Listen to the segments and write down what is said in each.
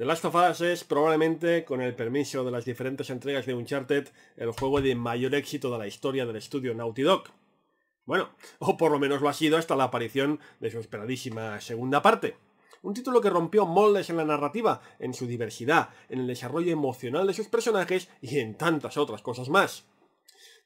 The Last of Us es probablemente, con el permiso de las diferentes entregas de Uncharted, el juego de mayor éxito de la historia del estudio Naughty Dog. Bueno, o por lo menos lo ha sido hasta la aparición de su esperadísima segunda parte. Un título que rompió moldes en la narrativa, en su diversidad, en el desarrollo emocional de sus personajes y en tantas otras cosas más.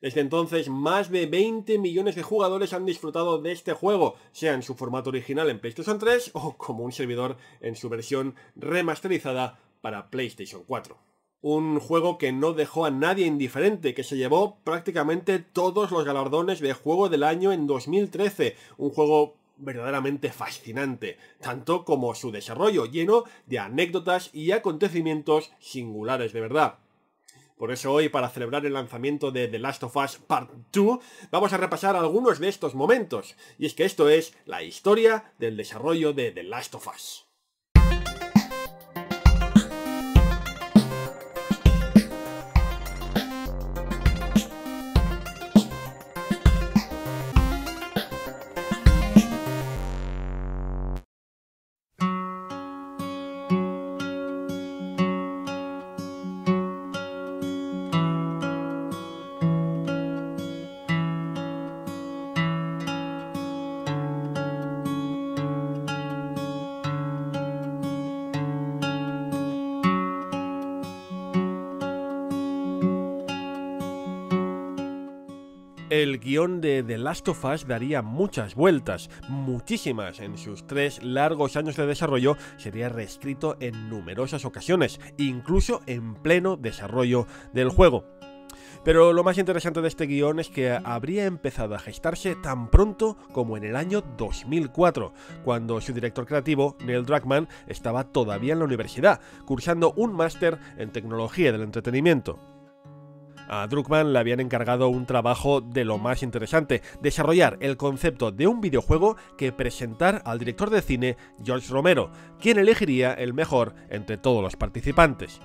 Desde entonces, más de 20 millones de jugadores han disfrutado de este juego, sea en su formato original en PlayStation 3 o como un servidor en su versión remasterizada para PlayStation 4. Un juego que no dejó a nadie indiferente, que se llevó prácticamente todos los galardones de Juego del Año en 2013, un juego verdaderamente fascinante, tanto como su desarrollo, lleno de anécdotas y acontecimientos singulares de verdad. Por eso hoy, para celebrar el lanzamiento de The Last of Us Part 2, vamos a repasar algunos de estos momentos. Y es que esto es la historia del desarrollo de The Last of Us. El guión de The Last of Us daría muchas vueltas, muchísimas. En sus 3 largos años de desarrollo sería reescrito en numerosas ocasiones, incluso en pleno desarrollo del juego. Pero lo más interesante de este guión es que habría empezado a gestarse tan pronto como en el año 2004, cuando su director creativo, Neil Druckmann, estaba todavía en la universidad, cursando un máster en tecnología del entretenimiento. A Druckmann le habían encargado un trabajo de lo más interesante: desarrollar el concepto de un videojuego que presentar al director de cine George Romero, quien elegiría el mejor entre todos los participantes.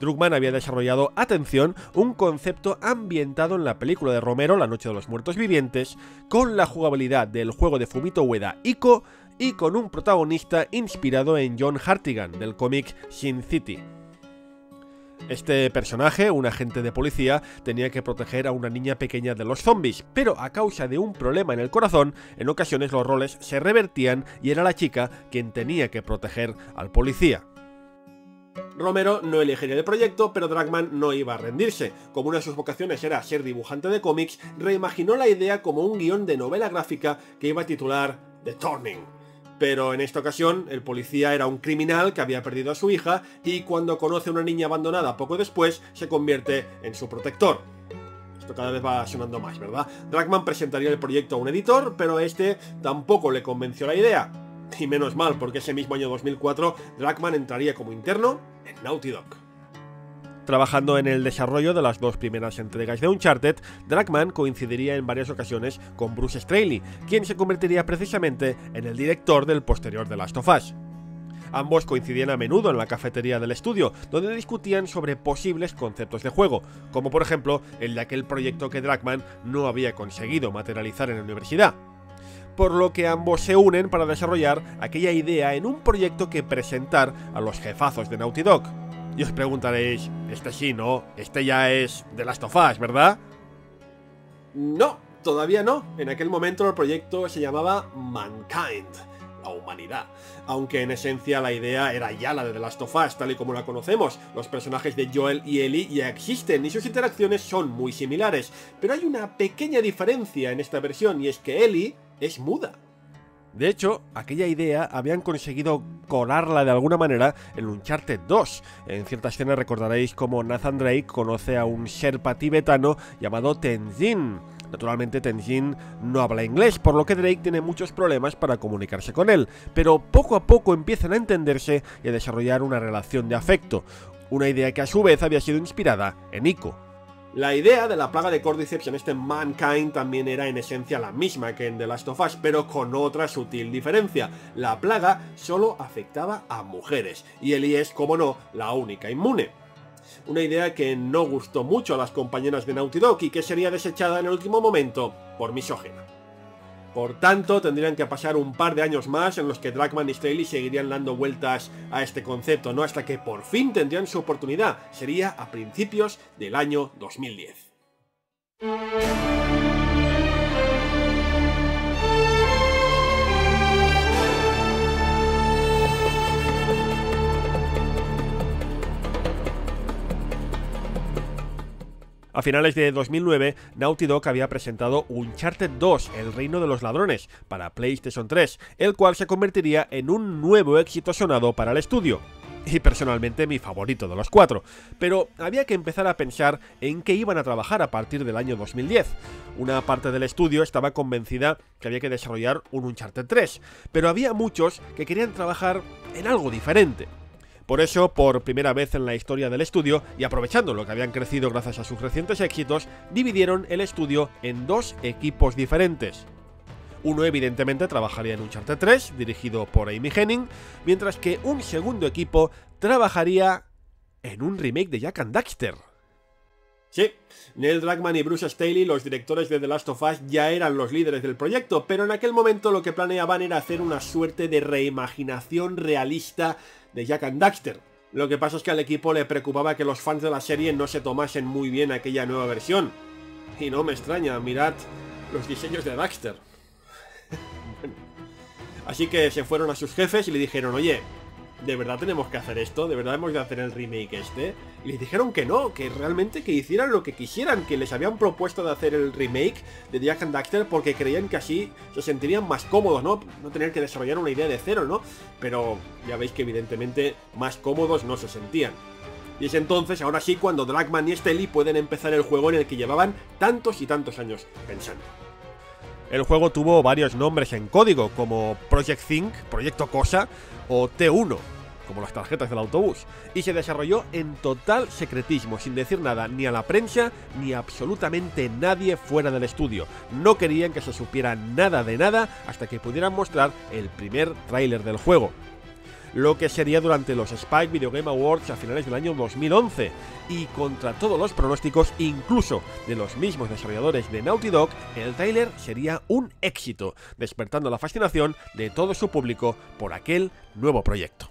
Druckmann había desarrollado, atención, un concepto ambientado en la película de Romero, La noche de los muertos vivientes, con la jugabilidad del juego de Fumito Ueda, Ico, y con un protagonista inspirado en John Hartigan, del cómic Sin City. Este personaje, un agente de policía, tenía que proteger a una niña pequeña de los zombies, pero a causa de un problema en el corazón, en ocasiones los roles se revertían y era la chica quien tenía que proteger al policía. Romero no elegiría el proyecto, pero Druckmann no iba a rendirse. Como una de sus vocaciones era ser dibujante de cómics, reimaginó la idea como un guión de novela gráfica que iba a titular The Turning. Pero en esta ocasión, el policía era un criminal que había perdido a su hija y cuando conoce a una niña abandonada poco después, se convierte en su protector. Esto cada vez va sonando más, ¿verdad? Druckmann presentaría el proyecto a un editor, pero este tampoco le convenció la idea. Y menos mal, porque ese mismo año 2004, Druckmann entraría como interno en Naughty Dog. Trabajando en el desarrollo de las 2 primeras entregas de Uncharted, Druckmann coincidiría en varias ocasiones con Bruce Straley, quien se convertiría precisamente en el director del posterior The Last of Us. Ambos coincidían a menudo en la cafetería del estudio, donde discutían sobre posibles conceptos de juego, como por ejemplo el de aquel proyecto que Druckmann no había conseguido materializar en la universidad. Por lo que ambos se unen para desarrollar aquella idea en un proyecto que presentar a los jefazos de Naughty Dog. Y os preguntaréis, este sí, ¿no? Este ya es The Last of Us, ¿verdad? No, todavía no. En aquel momento el proyecto se llamaba Mankind, la humanidad. Aunque en esencia la idea era ya la de The Last of Us, tal y como la conocemos. Los personajes de Joel y Ellie ya existen y sus interacciones son muy similares. Pero hay una pequeña diferencia en esta versión y es que Ellie es muda. De hecho, aquella idea habían conseguido colarla de alguna manera en Uncharted 2. En cierta escena recordaréis cómo Nathan Drake conoce a un sherpa tibetano llamado Tenzin. Naturalmente Tenzin no habla inglés, por lo que Drake tiene muchos problemas para comunicarse con él, pero poco a poco empiezan a entenderse y a desarrollar una relación de afecto, una idea que a su vez había sido inspirada en Ico. La idea de la plaga de Cordyceps en este Mankind también era en esencia la misma que en The Last of Us, pero con otra sutil diferencia. La plaga solo afectaba a mujeres, y Ellie es, como no, la única inmune. Una idea que no gustó mucho a las compañeras de Naughty Dog y que sería desechada en el último momento por misógina. Por tanto, tendrían que pasar un par de años más en los que Druckmann y Straley seguirían dando vueltas a este concepto, ¿no? Hasta que por fin tendrían su oportunidad. Sería a principios del año 2010. A finales de 2009, Naughty Dog había presentado Uncharted 2, El Reino de los Ladrones, para PlayStation 3, el cual se convertiría en un nuevo éxito sonado para el estudio, y personalmente mi favorito de los cuatro, pero había que empezar a pensar en qué iban a trabajar a partir del año 2010. Una parte del estudio estaba convencida que había que desarrollar un Uncharted 3, pero había muchos que querían trabajar en algo diferente. Por eso, por primera vez en la historia del estudio, y aprovechando lo que habían crecido gracias a sus recientes éxitos, dividieron el estudio en dos equipos diferentes. Uno evidentemente trabajaría en Uncharted 3, dirigido por Amy Henning, mientras que un segundo equipo trabajaría en un remake de Jak and Daxter. Sí, Neil Druckmann y Bruce Straley, los directores de The Last of Us, ya eran los líderes del proyecto, pero en aquel momento lo que planeaban era hacer una suerte de reimaginación realista de Jak and Daxter. Lo que pasa es que al equipo le preocupaba que los fans de la serie no se tomasen muy bien aquella nueva versión. Y no me extraña, mirad los diseños de Daxter. Así que se fueron a sus jefes y le dijeron: oye, ¿de verdad tenemos que hacer esto? ¿De verdad hemos de hacer el remake este? Y les dijeron que no, que realmente que hicieran lo que quisieran, que les habían propuesto de hacer el remake de Jak and Daxter porque creían que así se sentirían más cómodos, ¿no? No tener que desarrollar una idea de cero, ¿no? Pero ya veis que evidentemente más cómodos no se sentían. Y es entonces, ahora sí, cuando Druckmann y Straley pueden empezar el juego en el que llevaban tantos y tantos años pensando. El juego tuvo varios nombres en código, como Project Think, Proyecto Cosa o T1, como las tarjetas del autobús, y se desarrolló en total secretismo, sin decir nada ni a la prensa ni a absolutamente nadie fuera del estudio. No querían que se supiera nada de nada hasta que pudieran mostrar el primer tráiler del juego, lo que sería durante los Spike Video Game Awards a finales del año 2011, y contra todos los pronósticos, incluso de los mismos desarrolladores de Naughty Dog, el tráiler sería un éxito, despertando la fascinación de todo su público por aquel nuevo proyecto.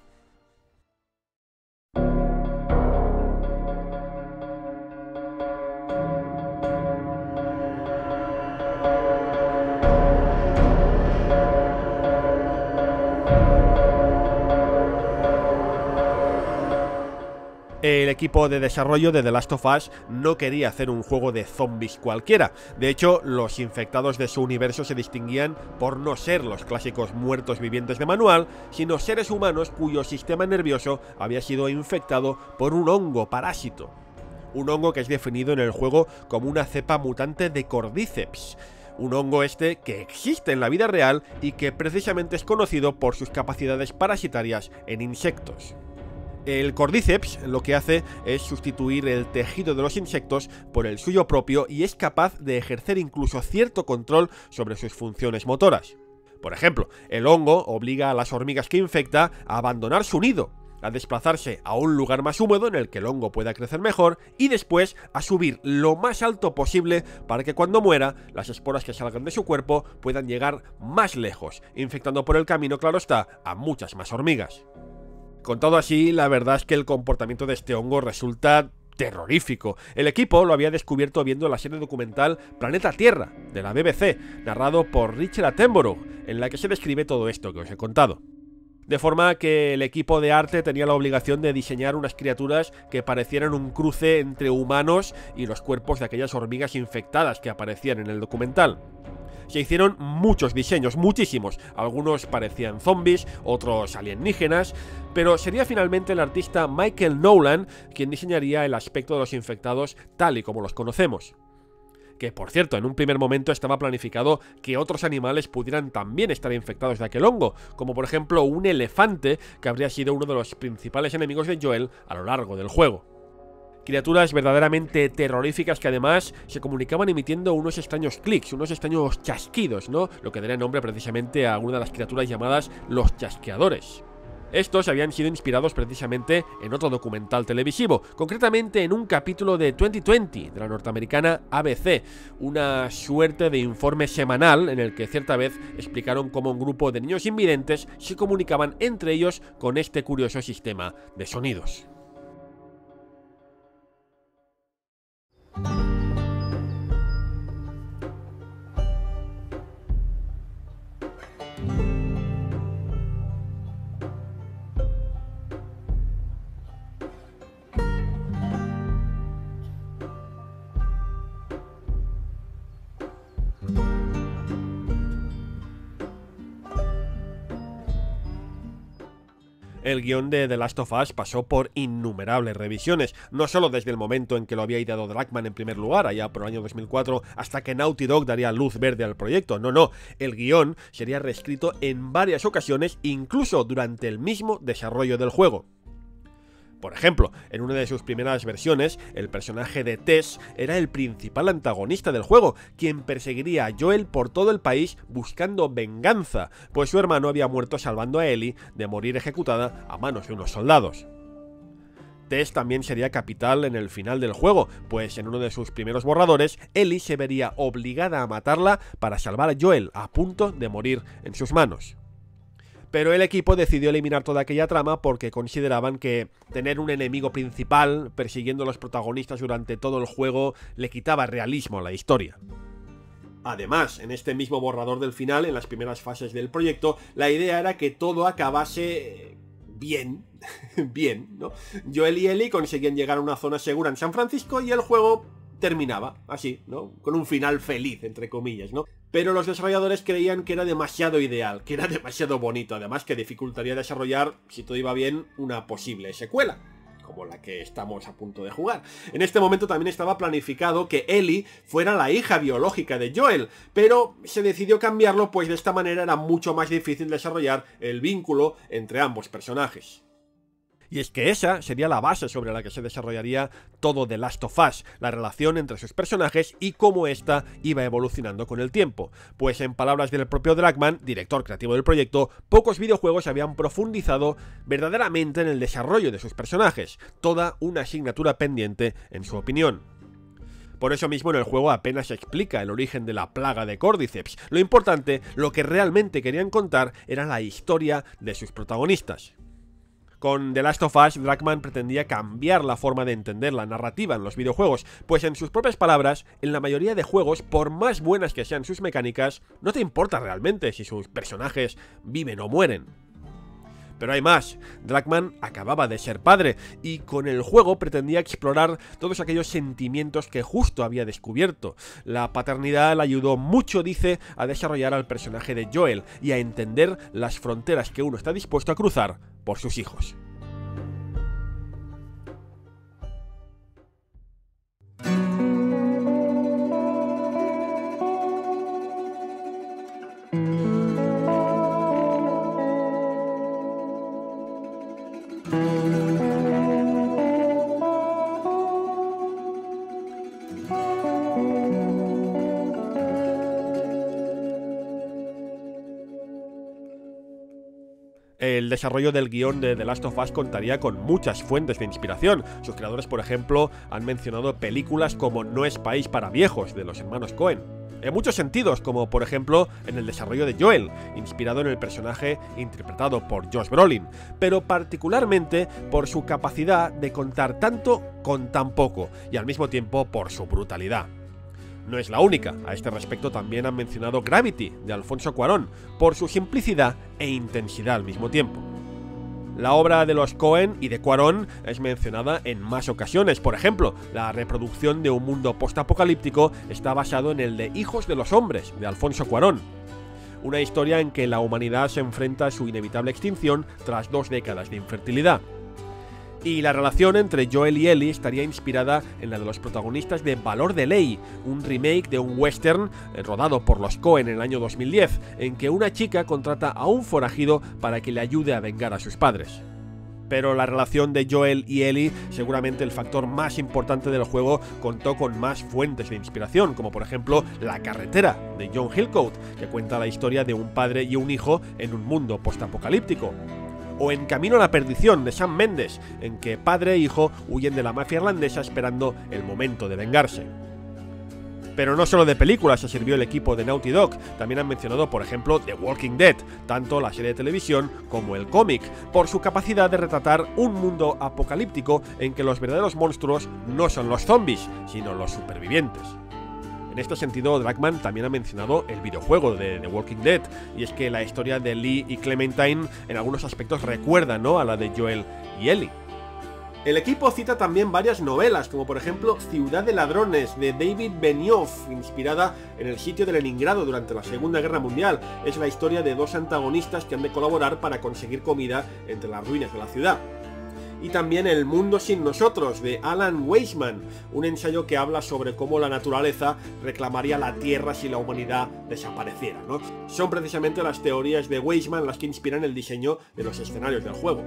El equipo de desarrollo de The Last of Us no quería hacer un juego de zombies cualquiera. De hecho, los infectados de su universo se distinguían por no ser los clásicos muertos vivientes de manual, sino seres humanos cuyo sistema nervioso había sido infectado por un hongo parásito. Un hongo que es definido en el juego como una cepa mutante de Cordyceps. Un hongo este que existe en la vida real y que precisamente es conocido por sus capacidades parasitarias en insectos. El Cordyceps lo que hace es sustituir el tejido de los insectos por el suyo propio y es capaz de ejercer incluso cierto control sobre sus funciones motoras. Por ejemplo, el hongo obliga a las hormigas que infecta a abandonar su nido, a desplazarse a un lugar más húmedo en el que el hongo pueda crecer mejor y después a subir lo más alto posible para que cuando muera las esporas que salgan de su cuerpo puedan llegar más lejos, infectando por el camino, claro está, a muchas más hormigas. Con todo así, la verdad es que el comportamiento de este hongo resulta terrorífico. El equipo lo había descubierto viendo la serie documental Planeta Tierra, de la BBC, narrado por Richard Attenborough, en la que se describe todo esto que os he contado. De forma que el equipo de arte tenía la obligación de diseñar unas criaturas que parecieran un cruce entre humanos y los cuerpos de aquellas hormigas infectadas que aparecían en el documental. Se hicieron muchos diseños, muchísimos. Algunos parecían zombies, otros alienígenas, pero sería finalmente el artista Michael Nolan quien diseñaría el aspecto de los infectados tal y como los conocemos. Que, por cierto, en un primer momento estaba planificado que otros animales pudieran también estar infectados de aquel hongo, como por ejemplo un elefante, que habría sido uno de los principales enemigos de Joel a lo largo del juego. Criaturas verdaderamente terroríficas que además se comunicaban emitiendo unos extraños clics, unos extraños chasquidos, ¿no? Lo que daría nombre precisamente a una de las criaturas llamadas los chasqueadores. Estos habían sido inspirados precisamente en otro documental televisivo, concretamente en un capítulo de 2020 de la norteamericana ABC, una suerte de informe semanal en el que cierta vez explicaron cómo un grupo de niños invidentes se comunicaban entre ellos con este curioso sistema de sonidos. El guión de The Last of Us pasó por innumerables revisiones, no solo desde el momento en que lo había ideado Druckmann en primer lugar, allá por el año 2004, hasta que Naughty Dog daría luz verde al proyecto. No, el guión sería reescrito en varias ocasiones, incluso durante el mismo desarrollo del juego. Por ejemplo, en una de sus primeras versiones, el personaje de Tess era el principal antagonista del juego, quien perseguiría a Joel por todo el país buscando venganza, pues su hermano había muerto salvando a Ellie de morir ejecutada a manos de unos soldados. Tess también sería capital en el final del juego, pues en uno de sus primeros borradores, Ellie se vería obligada a matarla para salvar a Joel, a punto de morir en sus manos. Pero el equipo decidió eliminar toda aquella trama porque consideraban que tener un enemigo principal persiguiendo a los protagonistas durante todo el juego le quitaba realismo a la historia. Además, en este mismo borrador del final, en las primeras fases del proyecto, la idea era que todo acabase bien, ¿no? Joel y Ellie conseguían llegar a una zona segura en San Francisco y el juego terminaba así, ¿no? Con un final feliz, entre comillas, ¿no? Pero los desarrolladores creían que era demasiado ideal, que era demasiado bonito, además que dificultaría desarrollar, si todo iba bien, una posible secuela, como la que estamos a punto de jugar. En este momento también estaba planificado que Ellie fuera la hija biológica de Joel, pero se decidió cambiarlo, pues de esta manera era mucho más difícil desarrollar el vínculo entre ambos personajes. Y es que esa sería la base sobre la que se desarrollaría todo The Last of Us, la relación entre sus personajes y cómo ésta iba evolucionando con el tiempo. Pues en palabras del propio Druckmann, director creativo del proyecto, pocos videojuegos habían profundizado verdaderamente en el desarrollo de sus personajes, toda una asignatura pendiente en su opinión. Por eso mismo en el juego apenas se explica el origen de la plaga de Cordyceps. Lo importante, lo que realmente querían contar, era la historia de sus protagonistas. Con The Last of Us, Druckmann pretendía cambiar la forma de entender la narrativa en los videojuegos, pues en sus propias palabras, en la mayoría de juegos, por más buenas que sean sus mecánicas, no te importa realmente si sus personajes viven o mueren. Pero hay más, Druckmann acababa de ser padre, y con el juego pretendía explorar todos aquellos sentimientos que justo había descubierto. La paternidad le ayudó mucho, dice, a desarrollar al personaje de Joel, y a entender las fronteras que uno está dispuesto a cruzar por sus hijos. El desarrollo del guión de The Last of Us contaría con muchas fuentes de inspiración. Sus creadores, por ejemplo, han mencionado películas como No es país para viejos, de los hermanos Coen. En muchos sentidos, como por ejemplo en el desarrollo de Joel, inspirado en el personaje interpretado por Josh Brolin, pero particularmente por su capacidad de contar tanto con tan poco, y al mismo tiempo por su brutalidad. No es la única, a este respecto también han mencionado Gravity, de Alfonso Cuarón, por su simplicidad e intensidad al mismo tiempo. La obra de los Coen y de Cuarón es mencionada en más ocasiones, por ejemplo, la reproducción de Un mundo postapocalíptico está basado en el de Hijos de los hombres, de Alfonso Cuarón, una historia en que la humanidad se enfrenta a su inevitable extinción tras 2 décadas de infertilidad. Y la relación entre Joel y Ellie estaría inspirada en la de los protagonistas de Valor de Ley, un remake de un western rodado por los Coen en el año 2010, en que una chica contrata a un forajido para que le ayude a vengar a sus padres. Pero la relación de Joel y Ellie, seguramente el factor más importante del juego, contó con más fuentes de inspiración, como por ejemplo La carretera, de John Hartigan, que cuenta la historia de un padre y un hijo en un mundo postapocalíptico. o En camino a la perdición, de Sam Mendes, en que padre e hijo huyen de la mafia irlandesa esperando el momento de vengarse. Pero no solo de películas se sirvió el equipo de Naughty Dog, también han mencionado por ejemplo The Walking Dead, tanto la serie de televisión como el cómic, por su capacidad de retratar un mundo apocalíptico en que los verdaderos monstruos no son los zombies, sino los supervivientes. En este sentido, Druckmann también ha mencionado el videojuego de The Walking Dead, y es que la historia de Lee y Clementine en algunos aspectos recuerda, ¿no?, a la de Joel y Ellie. El equipo cita también varias novelas, como por ejemplo Ciudad de Ladrones, de David Benioff, inspirada en el sitio de Leningrado durante la Segunda Guerra Mundial. Es la historia de dos antagonistas que han de colaborar para conseguir comida entre las ruinas de la ciudad. Y también El mundo sin nosotros, de Alan Weisman, un ensayo que habla sobre cómo la naturaleza reclamaría la tierra si la humanidad desapareciera, ¿no? Son precisamente las teorías de Weisman las que inspiran el diseño de los escenarios del juego.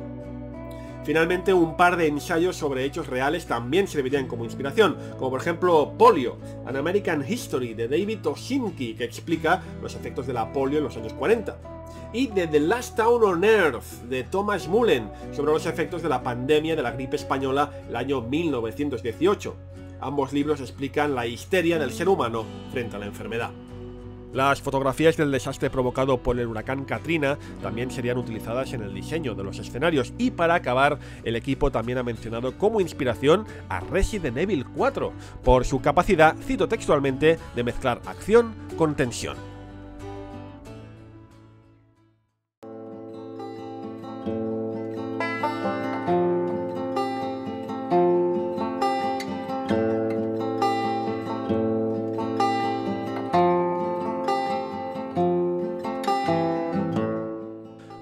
Finalmente, un par de ensayos sobre hechos reales también servirían como inspiración, como por ejemplo Polio, An American History, de David Osinski, que explica los efectos de la polio en los años 40. Y de The Last Town on Earth, de Thomas Mullen, sobre los efectos de la pandemia de la gripe española el año 1918. Ambos libros explican la histeria del ser humano frente a la enfermedad. Las fotografías del desastre provocado por el huracán Katrina también serían utilizadas en el diseño de los escenarios. Y para acabar, el equipo también ha mencionado como inspiración a Resident Evil 4, por su capacidad, cito textualmente, de mezclar acción con tensión.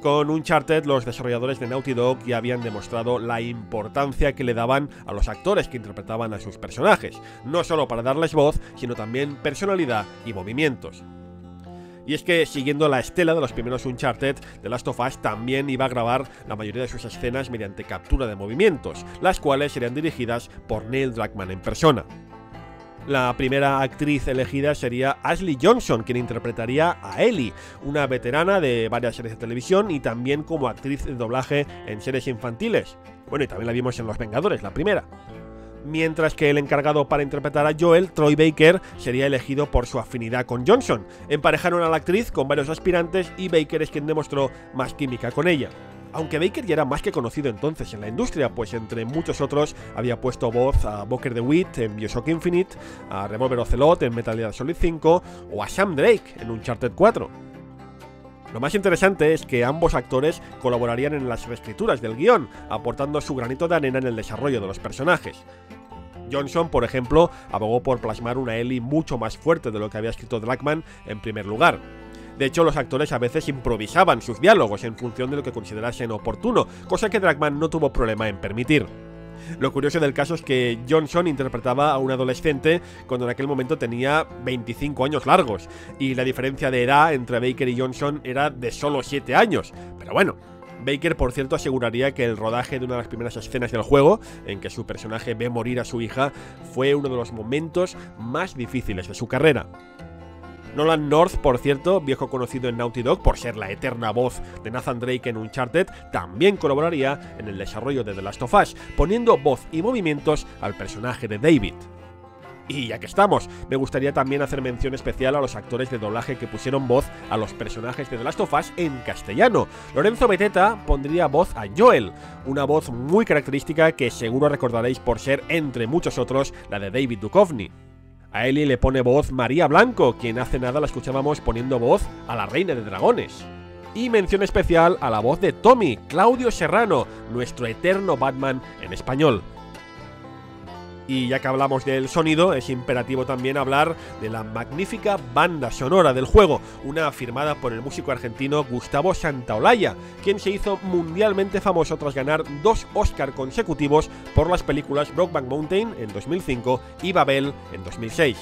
Con Uncharted, los desarrolladores de Naughty Dog ya habían demostrado la importancia que le daban a los actores que interpretaban a sus personajes, no solo para darles voz, sino también personalidad y movimientos. Y es que, siguiendo la estela de los primeros Uncharted, The Last of Us también iba a grabar la mayoría de sus escenas mediante captura de movimientos, las cuales serían dirigidas por Neil Druckmann en persona. La primera actriz elegida sería Ashley Johnson, quien interpretaría a Ellie, una veterana de varias series de televisión y también como actriz de doblaje en series infantiles. Bueno, y también la vimos en Los Vengadores, la primera. Mientras que el encargado para interpretar a Joel, Troy Baker, sería elegido por su afinidad con Johnson. Emparejaron a la actriz con varios aspirantes y Baker es quien demostró más química con ella. Aunque Baker ya era más que conocido entonces en la industria, pues entre muchos otros había puesto voz a Booker DeWitt en Bioshock Infinite, a Revolver Ocelot en Metal Gear Solid 5 o a Sam Drake en Uncharted 4. Lo más interesante es que ambos actores colaborarían en las reescrituras del guión, aportando su granito de arena en el desarrollo de los personajes. Johnson, por ejemplo, abogó por plasmar una Ellie mucho más fuerte de lo que había escrito Druckmann en primer lugar. De hecho, los actores a veces improvisaban sus diálogos en función de lo que considerasen oportuno, cosa que Druckmann no tuvo problema en permitir. Lo curioso del caso es que Johnson interpretaba a un adolescente cuando en aquel momento tenía 25 años largos, y la diferencia de edad entre Baker y Johnson era de solo 7 años, pero bueno. Baker, por cierto, aseguraría que el rodaje de una de las primeras escenas del juego, en que su personaje ve morir a su hija, fue uno de los momentos más difíciles de su carrera. Nolan North, por cierto, viejo conocido en Naughty Dog por ser la eterna voz de Nathan Drake en Uncharted, también colaboraría en el desarrollo de The Last of Us, poniendo voz y movimientos al personaje de David. Y ya que estamos, me gustaría también hacer mención especial a los actores de doblaje que pusieron voz a los personajes de The Last of Us en castellano. Lorenzo Beteta pondría voz a Joel, una voz muy característica que seguro recordaréis por ser, entre muchos otros, la de David Duchovny. A Ellie le pone voz María Blanco, quien hace nada la escuchábamos poniendo voz a la Reina de Dragones. Y mención especial a la voz de Tommy, Claudio Serrano, nuestro eterno Batman en español. Y ya que hablamos del sonido, es imperativo también hablar de la magnífica banda sonora del juego, una firmada por el músico argentino Gustavo Santaolalla, quien se hizo mundialmente famoso tras ganar 2 Oscar consecutivos por las películas Brokeback Mountain en 2005 y Babel en 2006.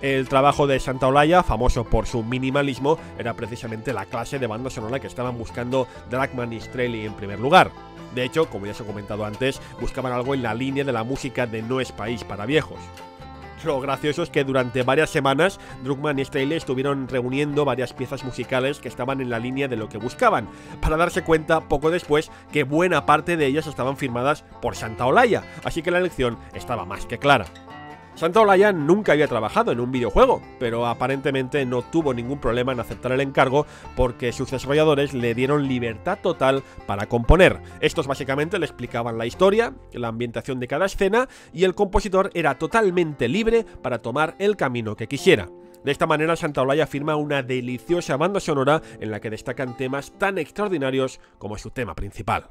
El trabajo de Santaolalla, famoso por su minimalismo, era precisamente la clase de banda sonora que estaban buscando Druckmann y Straley en primer lugar. De hecho, como ya os he comentado antes, buscaban algo en la línea de la música de No es país para viejos. Lo gracioso es que durante varias semanas Druckmann y Straley estuvieron reuniendo varias piezas musicales que estaban en la línea de lo que buscaban, para darse cuenta poco después que buena parte de ellas estaban firmadas por Santaolalla, así que la elección estaba más que clara. Santaolalla nunca había trabajado en un videojuego, pero aparentemente no tuvo ningún problema en aceptar el encargo porque sus desarrolladores le dieron libertad total para componer. Estos básicamente le explicaban la historia, la ambientación de cada escena y el compositor era totalmente libre para tomar el camino que quisiera. De esta manera Santaolalla firma una deliciosa banda sonora en la que destacan temas tan extraordinarios como su tema principal.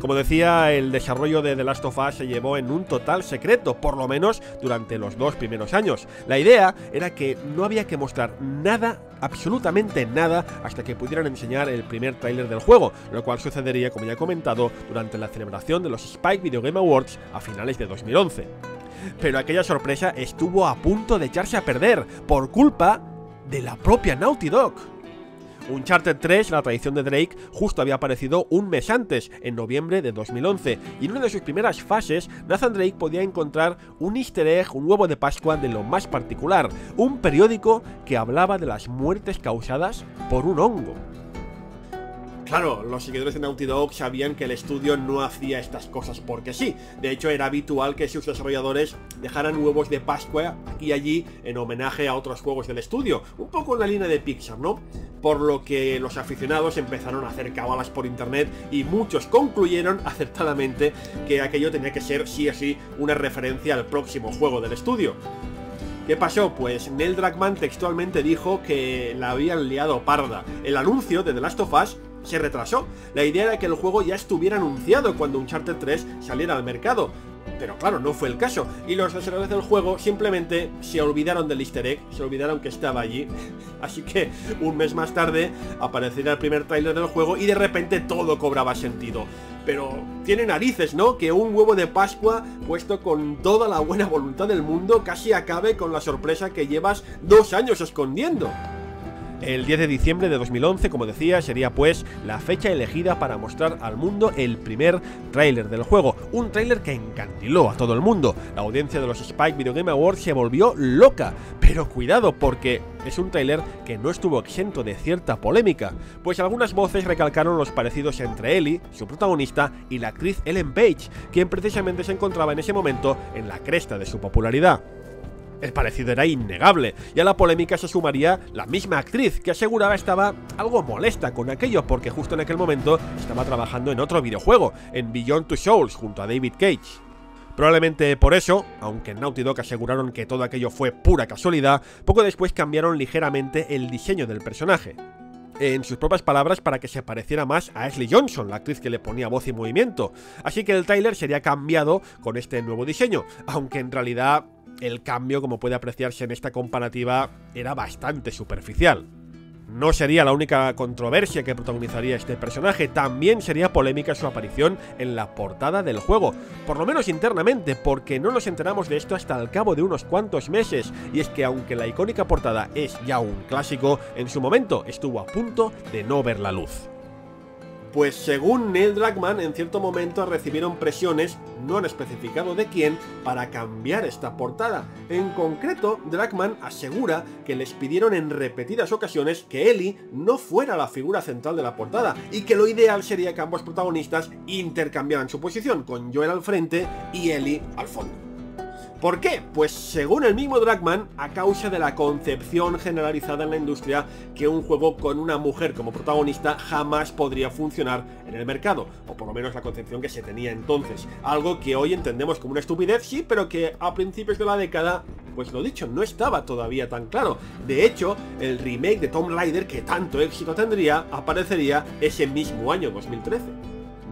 Como decía, el desarrollo de The Last of Us se llevó en un total secreto, por lo menos durante los dos primeros años. La idea era que no había que mostrar nada, absolutamente nada, hasta que pudieran enseñar el primer tráiler del juego, lo cual sucedería, como ya he comentado, durante la celebración de los Spike Video Game Awards a finales de 2011. Pero aquella sorpresa estuvo a punto de echarse a perder, por culpa de la propia Naughty Dog. Uncharted 3, la traición de Drake, justo había aparecido un mes antes, en noviembre de 2011, y en una de sus primeras fases, Nathan Drake podía encontrar un easter egg, un huevo de Pascua de lo más particular, un periódico que hablaba de las muertes causadas por un hongo. Claro, los seguidores de Naughty Dog sabían que el estudio no hacía estas cosas porque sí. De hecho, era habitual que sus desarrolladores dejaran huevos de Pascua aquí y allí en homenaje a otros juegos del estudio, un poco en la línea de Pixar, ¿no? Por lo que los aficionados empezaron a hacer cábalas por internet y muchos concluyeron acertadamente que aquello tenía que ser sí o sí una referencia al próximo juego del estudio. ¿Qué pasó? Pues Neil Druckmann textualmente dijo que la habían liado parda. El anuncio de The Last of Us se retrasó. La idea era que el juego ya estuviera anunciado cuando Uncharted 3 saliera al mercado, pero claro, no fue el caso, y los desarrolladores del juego simplemente se olvidaron del easter egg, se olvidaron que estaba allí, así que un mes más tarde aparecería el primer tráiler del juego y de repente todo cobraba sentido. Pero tiene narices, ¿no?, que un huevo de Pascua puesto con toda la buena voluntad del mundo casi acabe con la sorpresa que llevas 2 años escondiendo. El 10 de diciembre de 2011, como decía, sería pues la fecha elegida para mostrar al mundo el primer tráiler del juego, un tráiler que encandiló a todo el mundo. La audiencia de los Spike Video Game Awards se volvió loca, pero cuidado porque es un tráiler que no estuvo exento de cierta polémica, pues algunas voces recalcaron los parecidos entre Ellie, su protagonista, y la actriz Ellen Page, quien precisamente se encontraba en ese momento en la cresta de su popularidad. El parecido era innegable, y a la polémica se sumaría la misma actriz, que aseguraba estaba algo molesta con aquello porque justo en aquel momento estaba trabajando en otro videojuego, en Beyond Two Souls, junto a David Cage. Probablemente por eso, aunque Naughty Dog aseguraron que todo aquello fue pura casualidad, poco después cambiaron ligeramente el diseño del personaje, en sus propias palabras, para que se pareciera más a Ashley Johnson, la actriz que le ponía voz y movimiento. Así que el tráiler sería cambiado con este nuevo diseño, aunque en realidad el cambio, como puede apreciarse en esta comparativa, era bastante superficial. No sería la única controversia que protagonizaría este personaje, también sería polémica su aparición en la portada del juego, por lo menos internamente, porque no nos enteramos de esto hasta al cabo de unos cuantos meses, y es que aunque la icónica portada es ya un clásico, en su momento estuvo a punto de no ver la luz. Pues según Neil Druckmann, en cierto momento recibieron presiones, no han especificado de quién, para cambiar esta portada. En concreto, Druckmann asegura que les pidieron en repetidas ocasiones que Ellie no fuera la figura central de la portada, y que lo ideal sería que ambos protagonistas intercambiaran su posición, con Joel al frente y Ellie al fondo. ¿Por qué? Pues según el mismo Druckmann, a causa de la concepción generalizada en la industria que un juego con una mujer como protagonista jamás podría funcionar en el mercado, o por lo menos la concepción que se tenía entonces, algo que hoy entendemos como una estupidez, sí, pero que a principios de la década, pues lo dicho, no estaba todavía tan claro. De hecho, el remake de Tomb Raider, que tanto éxito tendría, aparecería ese mismo año, 2013.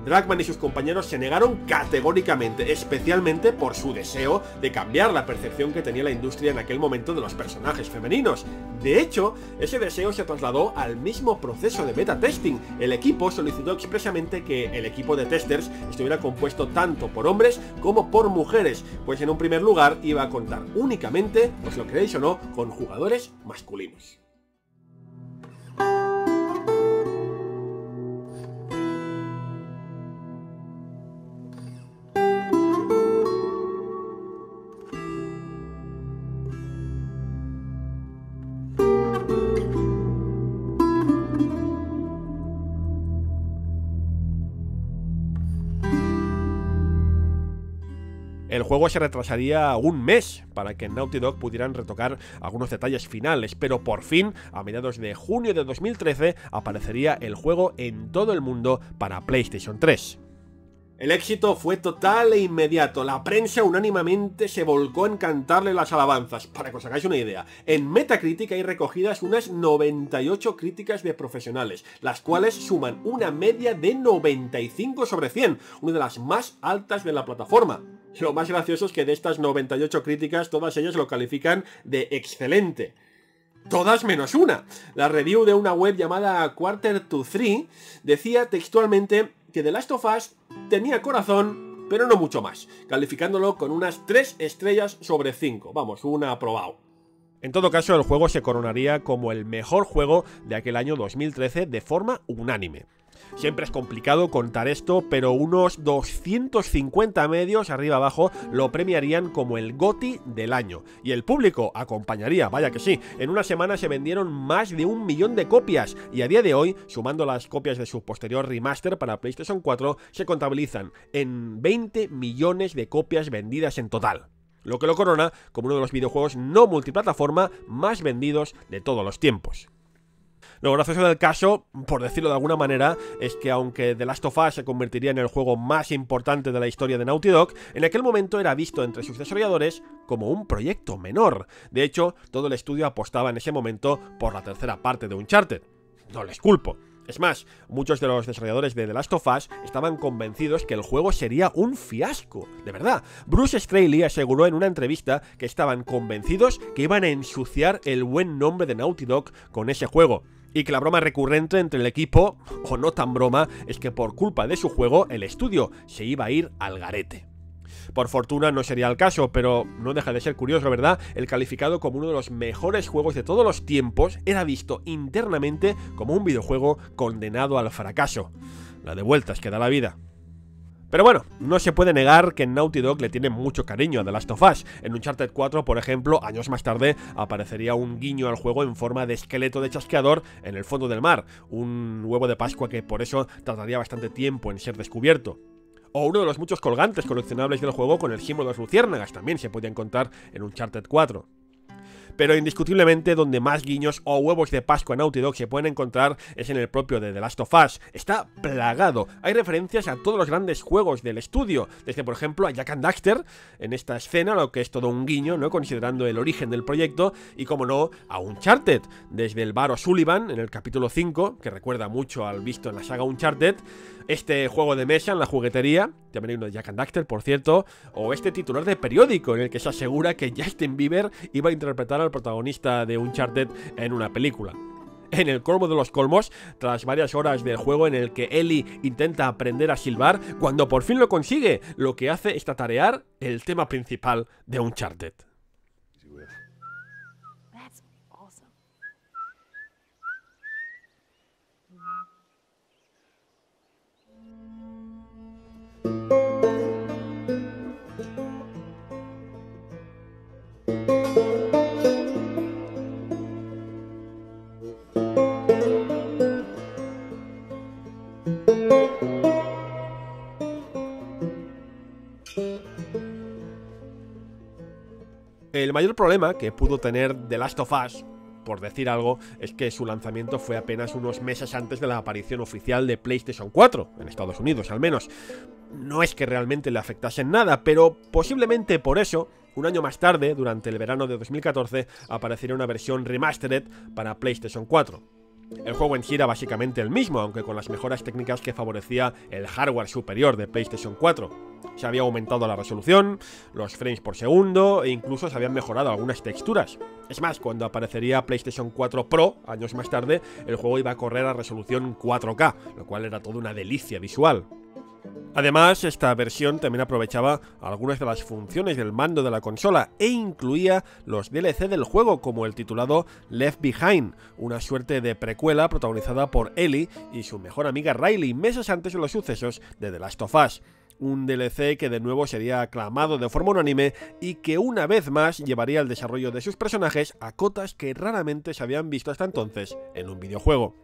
Druckmann y sus compañeros se negaron categóricamente, especialmente por su deseo de cambiar la percepción que tenía la industria en aquel momento de los personajes femeninos. De hecho, ese deseo se trasladó al mismo proceso de beta testing. El equipo solicitó expresamente que el equipo de testers estuviera compuesto tanto por hombres como por mujeres, pues en un primer lugar iba a contar únicamente, pues lo creéis o no, con jugadores masculinos. El juego se retrasaría un mes para que en Naughty Dog pudieran retocar algunos detalles finales, pero por fin, a mediados de junio de 2013, aparecería el juego en todo el mundo para PlayStation 3. El éxito fue total e inmediato. La prensa unánimemente se volcó en cantarle las alabanzas. Para que os hagáis una idea, en Metacritic hay recogidas unas 98 críticas de profesionales, las cuales suman una media de 95 sobre 100, una de las más altas de la plataforma. Lo más gracioso es que de estas 98 críticas, todas ellas lo califican de excelente. Todas menos una. La review de una web llamada Quarter to Three decía textualmente que The Last of Us tenía corazón, pero no mucho más, calificándolo con unas 3 estrellas sobre 5. Vamos, un aprobado. En todo caso, el juego se coronaría como el mejor juego de aquel año 2013 de forma unánime. Siempre es complicado contar esto, pero unos 250 medios arriba abajo lo premiarían como el GOTY del año. Y el público acompañaría, vaya que sí. En una semana se vendieron más de 1 millón de copias, y a día de hoy, sumando las copias de su posterior remaster para PlayStation 4, se contabilizan en 20 millones de copias vendidas en total. Lo que lo corona como uno de los videojuegos no multiplataforma más vendidos de todos los tiempos. Lo gracioso del caso, por decirlo de alguna manera, es que aunque The Last of Us se convertiría en el juego más importante de la historia de Naughty Dog, en aquel momento era visto entre sus desarrolladores como un proyecto menor. De hecho, todo el estudio apostaba en ese momento por la tercera parte de Uncharted. No les culpo. Es más, muchos de los desarrolladores de The Last of Us estaban convencidos que el juego sería un fiasco, de verdad. Bruce Straley aseguró en una entrevista que estaban convencidos que iban a ensuciar el buen nombre de Naughty Dog con ese juego. Y que la broma recurrente entre el equipo, o no tan broma, es que por culpa de su juego el estudio se iba a ir al garete. Por fortuna no sería el caso, pero no deja de ser curioso, ¿verdad? El calificado como uno de los mejores juegos de todos los tiempos era visto internamente como un videojuego condenado al fracaso. La de vueltas que da la vida. Pero bueno, no se puede negar que Naughty Dog le tiene mucho cariño a The Last of Us. En Uncharted 4, por ejemplo, años más tarde, aparecería un guiño al juego en forma de esqueleto de chasqueador en el fondo del mar, un huevo de Pascua que por eso tardaría bastante tiempo en ser descubierto. O uno de los muchos colgantes coleccionables del juego con el símbolo de las luciérnagas, también se podía encontrar en Uncharted 4. Pero indiscutiblemente donde más guiños o huevos de Pascua Naughty Dog se pueden encontrar es en el propio de The Last of Us. Está plagado. Hay referencias a todos los grandes juegos del estudio, desde por ejemplo a Jak and Daxter, en esta escena, lo que es todo un guiño, ¿no?, considerando el origen del proyecto, y como no, a Uncharted, desde el bar O'Sullivan en el capítulo 5, que recuerda mucho al visto en la saga Uncharted, este juego de mesa en la juguetería, también hay uno de Jak and Daxter, por cierto, o este titular de periódico en el que se asegura que Justin Bieber iba a interpretar al protagonista de Uncharted en una película. En el colmo de los colmos, tras varias horas del juego en el que Ellie intenta aprender a silbar, cuando por fin lo consigue, lo que hace es tatarear el tema principal de Uncharted. El mayor problema que pudo tener The Last of Us, por decir algo, es que su lanzamiento fue apenas unos meses antes de la aparición oficial de PlayStation 4, en Estados Unidos al menos. No es que realmente le afectase en nada, pero posiblemente por eso, un año más tarde, durante el verano de 2014, aparecería una versión remastered para PlayStation 4. El juego en sí era básicamente el mismo, aunque con las mejoras técnicas que favorecía el hardware superior de PlayStation 4. Se había aumentado la resolución, los frames por segundo e incluso se habían mejorado algunas texturas. Es más, cuando aparecería PlayStation 4 Pro, años más tarde, el juego iba a correr a resolución 4K, lo cual era toda una delicia visual. Además, esta versión también aprovechaba algunas de las funciones del mando de la consola e incluía los DLC del juego, como el titulado Left Behind, una suerte de precuela protagonizada por Ellie y su mejor amiga Riley meses antes de los sucesos de The Last of Us. Un DLC que de nuevo sería aclamado de forma unánime y que una vez más llevaría el desarrollo de sus personajes a cotas que raramente se habían visto hasta entonces en un videojuego.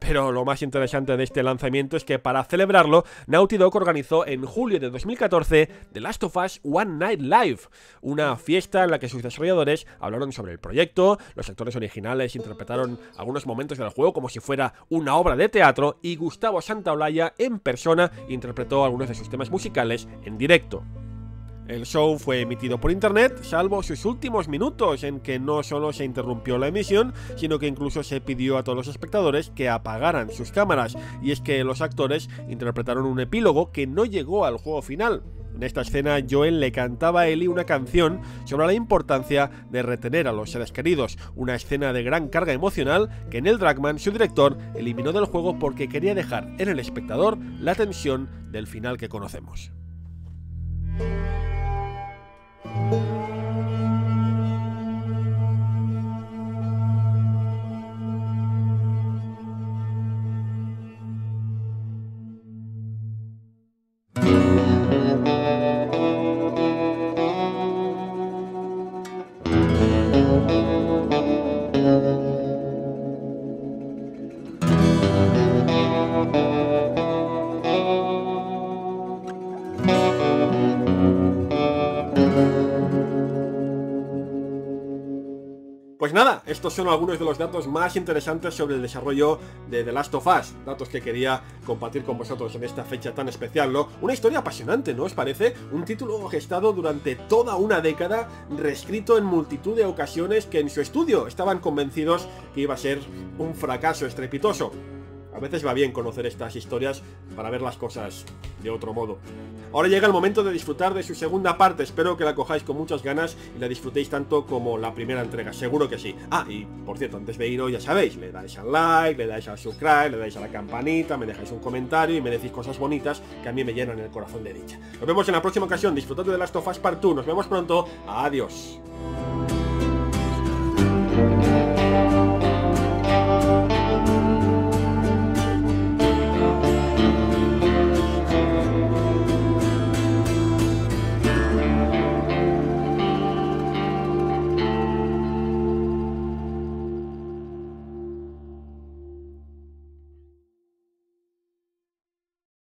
Pero lo más interesante de este lanzamiento es que para celebrarlo, Naughty Dog organizó en julio de 2014 The Last of Us One Night Live, una fiesta en la que sus desarrolladores hablaron sobre el proyecto, los actores originales interpretaron algunos momentos del juego como si fuera una obra de teatro y Gustavo Santaolalla en persona interpretó algunos de sus temas musicales en directo. El show fue emitido por internet, salvo sus últimos minutos en que no solo se interrumpió la emisión, sino que incluso se pidió a todos los espectadores que apagaran sus cámaras, y es que los actores interpretaron un epílogo que no llegó al juego final. En esta escena, Joel le cantaba a Ellie una canción sobre la importancia de retener a los seres queridos, una escena de gran carga emocional que Neil Druckmann, su director, eliminó del juego porque quería dejar en el espectador la tensión del final que conocemos. Pues nada, estos son algunos de los datos más interesantes sobre el desarrollo de The Last of Us, datos que quería compartir con vosotros en esta fecha tan especial, ¿no? Una historia apasionante, ¿no os parece? Un título gestado durante toda una década, reescrito en multitud de ocasiones que en su estudio estaban convencidos que iba a ser un fracaso estrepitoso. A veces va bien conocer estas historias para ver las cosas de otro modo. Ahora llega el momento de disfrutar de su segunda parte. Espero que la cojáis con muchas ganas y la disfrutéis tanto como la primera entrega. Seguro que sí. Ah, y por cierto, antes de iros, ya sabéis, le dais al like, le dais al subscribe, le dais a la campanita, me dejáis un comentario y me decís cosas bonitas que a mí me llenan el corazón de dicha. Nos vemos en la próxima ocasión. Disfrutad de The Last of Us Part 2. Nos vemos pronto. Adiós.